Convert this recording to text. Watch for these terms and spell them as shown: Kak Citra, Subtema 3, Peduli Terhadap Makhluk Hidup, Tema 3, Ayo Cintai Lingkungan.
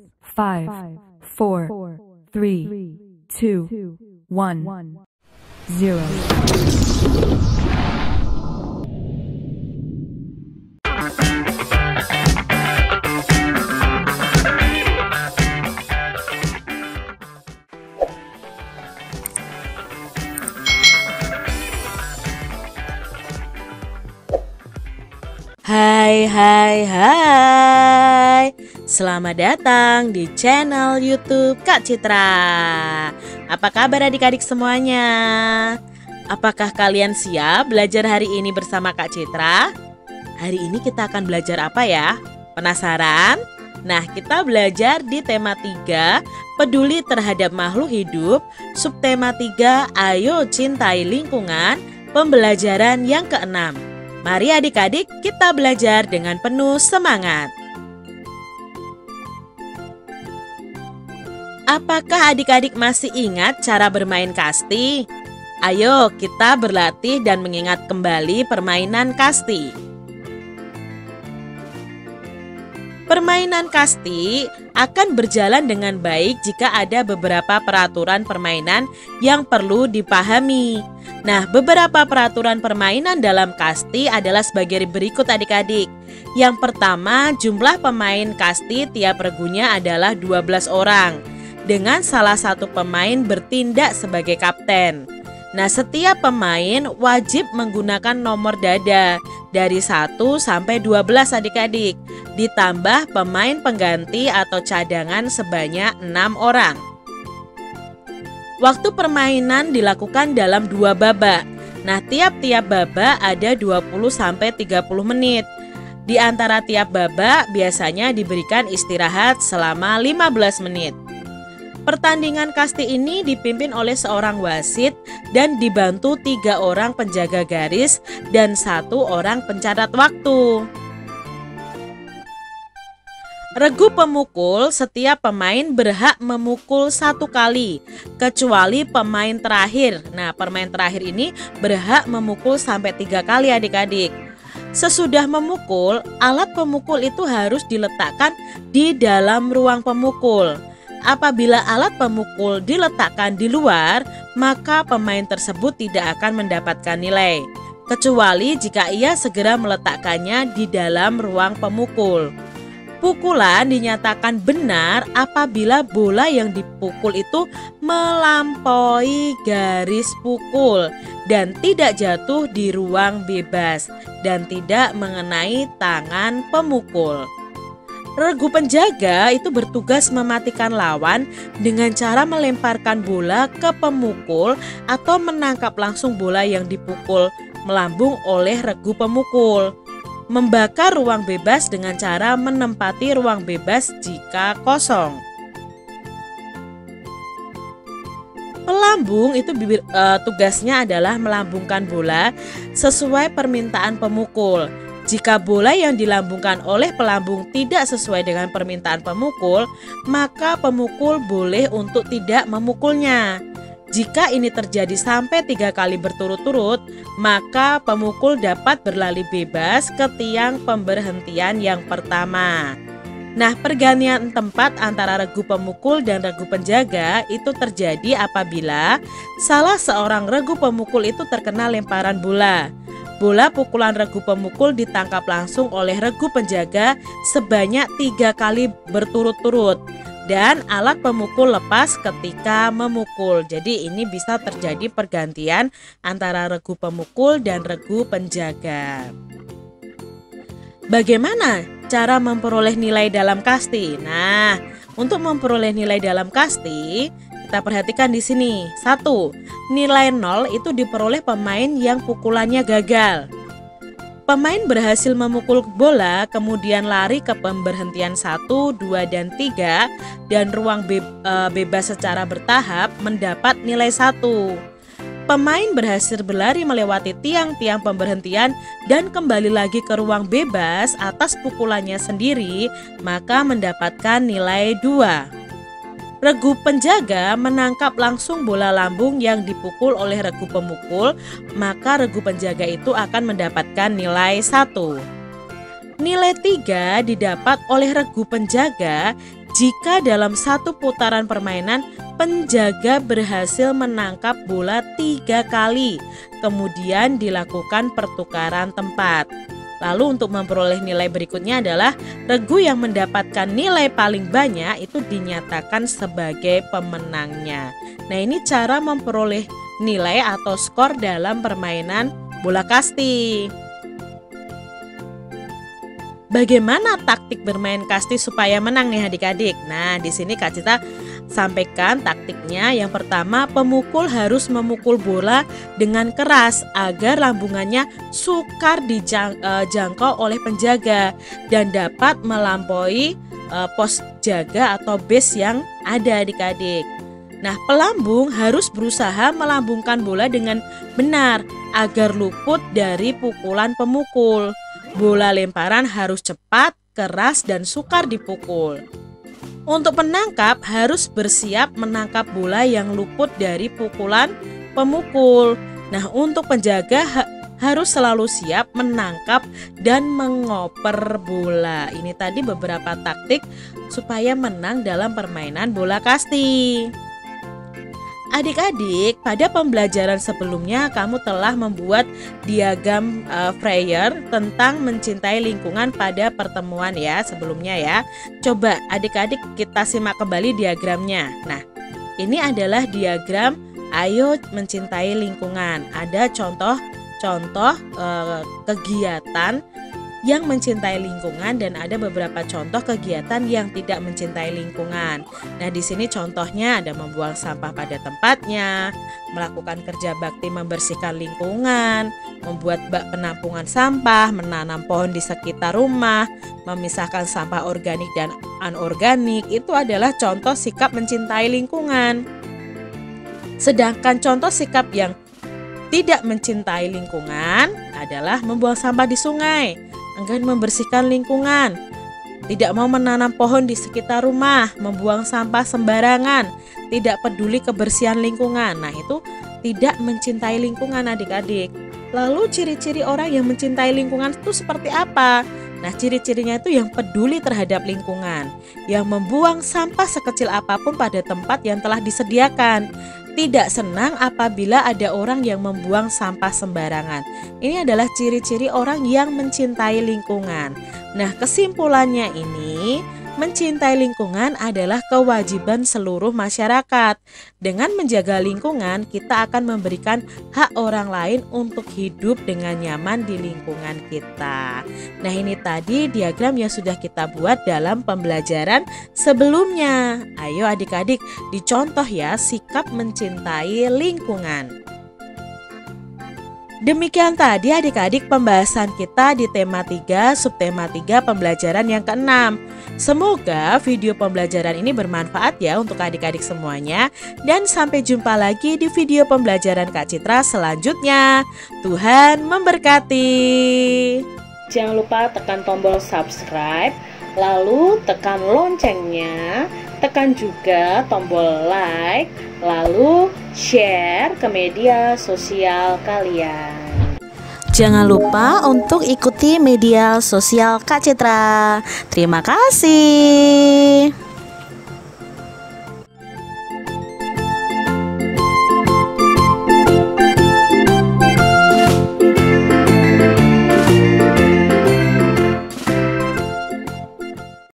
5, 4, 3, 2, 1, 0. Hai. Selamat datang di channel YouTube Kak Citra. Apa kabar adik-adik semuanya? Apakah kalian siap belajar hari ini bersama Kak Citra? Hari ini kita akan belajar apa ya? Penasaran? Nah, kita belajar di tema 3, Peduli Terhadap Makhluk Hidup, Subtema 3, Ayo Cintai Lingkungan, pembelajaran yang ke-6. Mari adik-adik kita belajar dengan penuh semangat. Apakah adik-adik masih ingat cara bermain kasti? Ayo kita berlatih dan mengingat kembali permainan kasti. Permainan kasti akan berjalan dengan baik jika ada beberapa peraturan permainan yang perlu dipahami. Nah, beberapa peraturan permainan dalam kasti adalah sebagai berikut adik-adik. Yang pertama, jumlah pemain kasti tiap regunya adalah 12 orang, dengan salah satu pemain bertindak sebagai kapten. Nah, setiap pemain wajib menggunakan nomor dada dari 1 sampai 12 adik-adik, ditambah pemain pengganti atau cadangan sebanyak 6 orang. Waktu permainan dilakukan dalam 2 babak. Nah, tiap-tiap babak ada 20-30 menit. Di antara tiap babak biasanya diberikan istirahat selama 15 menit. Pertandingan kasti ini dipimpin oleh seorang wasit dan dibantu 3 orang penjaga garis dan 1 orang pencatat waktu. Regu pemukul, setiap pemain berhak memukul 1 kali, kecuali pemain terakhir. Nah, pemain terakhir ini berhak memukul sampai 3 kali adik-adik. Sesudah memukul, alat pemukul itu harus diletakkan di dalam ruang pemukul. Apabila alat pemukul diletakkan di luar, maka pemain tersebut tidak akan mendapatkan nilai, kecuali jika ia segera meletakkannya di dalam ruang pemukul. Pukulan dinyatakan benar apabila bola yang dipukul itu melampaui garis pukul dan tidak jatuh di ruang bebas dan tidak mengenai tangan pemukul. Regu penjaga itu bertugas mematikan lawan dengan cara melemparkan bola ke pemukul atau menangkap langsung bola yang dipukul melambung oleh regu pemukul. Membakar ruang bebas dengan cara menempati ruang bebas jika kosong. Pelambung itu tugasnya adalah melambungkan bola sesuai permintaan pemukul. Jika bola yang dilambungkan oleh pelambung tidak sesuai dengan permintaan pemukul, maka pemukul boleh untuk tidak memukulnya. Jika ini terjadi sampai 3 kali berturut-turut, maka pemukul dapat berlari bebas ke tiang pemberhentian yang pertama. Nah, pergantian tempat antara regu pemukul dan regu penjaga itu terjadi apabila salah seorang regu pemukul itu terkena lemparan bola. Bola pukulan regu pemukul ditangkap langsung oleh regu penjaga sebanyak 3 kali berturut-turut. Dan alat pemukul lepas ketika memukul. Jadi ini bisa terjadi pergantian antara regu pemukul dan regu penjaga. Bagaimana cara memperoleh nilai dalam kasti? Nah, untuk memperoleh nilai dalam kasti, kita perhatikan di sini. 1. Nilai 0 itu diperoleh pemain yang pukulannya gagal. Pemain berhasil memukul bola, kemudian lari ke pemberhentian 1, 2, dan 3, dan ruang bebas secara bertahap mendapat nilai 1. Pemain berhasil berlari melewati tiang-tiang pemberhentian dan kembali lagi ke ruang bebas atas pukulannya sendiri, maka mendapatkan nilai 2. Regu penjaga menangkap langsung bola lambung yang dipukul oleh regu pemukul, maka regu penjaga itu akan mendapatkan nilai 1. Nilai 3 didapat oleh regu penjaga Jika dalam satu putaran permainan, penjaga berhasil menangkap bola 3 kali, kemudian dilakukan pertukaran tempat. Lalu untuk memperoleh nilai berikutnya adalah regu yang mendapatkan nilai paling banyak itu dinyatakan sebagai pemenangnya. Nah, ini cara memperoleh nilai atau skor dalam permainan bola kasti. Bagaimana taktik bermain kasti supaya menang nih adik-adik? Nah, di sini Kak Citra sampaikan taktiknya. Yang pertama, pemukul harus memukul bola dengan keras agar lambungannya sukar dijangkau oleh penjaga dan dapat melampaui pos jaga atau base yang ada adik-adik. Nah, pelambung harus berusaha melambungkan bola dengan benar agar luput dari pukulan pemukul. Bola lemparan harus cepat, keras, dan sukar dipukul. Untuk penangkap harus bersiap menangkap bola yang luput dari pukulan pemukul. Nah, untuk penjaga harus selalu siap menangkap dan mengoper bola. Ini tadi beberapa taktik supaya menang dalam permainan bola kasti. Adik-adik, pada pembelajaran sebelumnya kamu telah membuat diagram Freyer tentang mencintai lingkungan pada pertemuan ya sebelumnya ya. Coba adik-adik kita simak kembali diagramnya. Nah, ini adalah diagram Ayo Mencintai Lingkungan. Ada contoh-contoh kegiatan yang mencintai lingkungan dan ada beberapa contoh kegiatan yang tidak mencintai lingkungan. Nah, di sini contohnya ada membuang sampah pada tempatnya, melakukan kerja bakti membersihkan lingkungan, membuat bak penampungan sampah, menanam pohon di sekitar rumah, memisahkan sampah organik dan anorganik. Itu adalah contoh sikap mencintai lingkungan. Sedangkan contoh sikap yang tidak mencintai lingkungan adalah membuang sampah di sungai, enggan membersihkan lingkungan, tidak mau menanam pohon di sekitar rumah, membuang sampah sembarangan, tidak peduli kebersihan lingkungan. Nah, itu tidak mencintai lingkungan adik-adik. Lalu ciri-ciri orang yang mencintai lingkungan itu seperti apa? Nah, ciri-cirinya itu yang peduli terhadap lingkungan, yang membuang sampah sekecil apapun pada tempat yang telah disediakan, tidak senang apabila ada orang yang membuang sampah sembarangan. Ini adalah ciri-ciri orang yang mencintai lingkungan. Nah, kesimpulannya ini, mencintai lingkungan adalah kewajiban seluruh masyarakat. Dengan menjaga lingkungan, kita akan memberikan hak orang lain untuk hidup dengan nyaman di lingkungan kita. Nah, ini tadi diagram yang sudah kita buat dalam pembelajaran sebelumnya. Ayo adik-adik, dicontoh ya sikap mencintai lingkungan. Demikian tadi adik-adik pembahasan kita di tema 3, subtema 3 pembelajaran yang ke-6. Semoga video pembelajaran ini bermanfaat ya untuk adik-adik semuanya. Dan sampai jumpa lagi di video pembelajaran Kak Citra selanjutnya. Tuhan memberkati. Jangan lupa tekan tombol subscribe, lalu tekan loncengnya, tekan juga tombol like, lalu share ke media sosial kalian. Jangan lupa untuk ikuti media sosial Kak Citra. Terima kasih.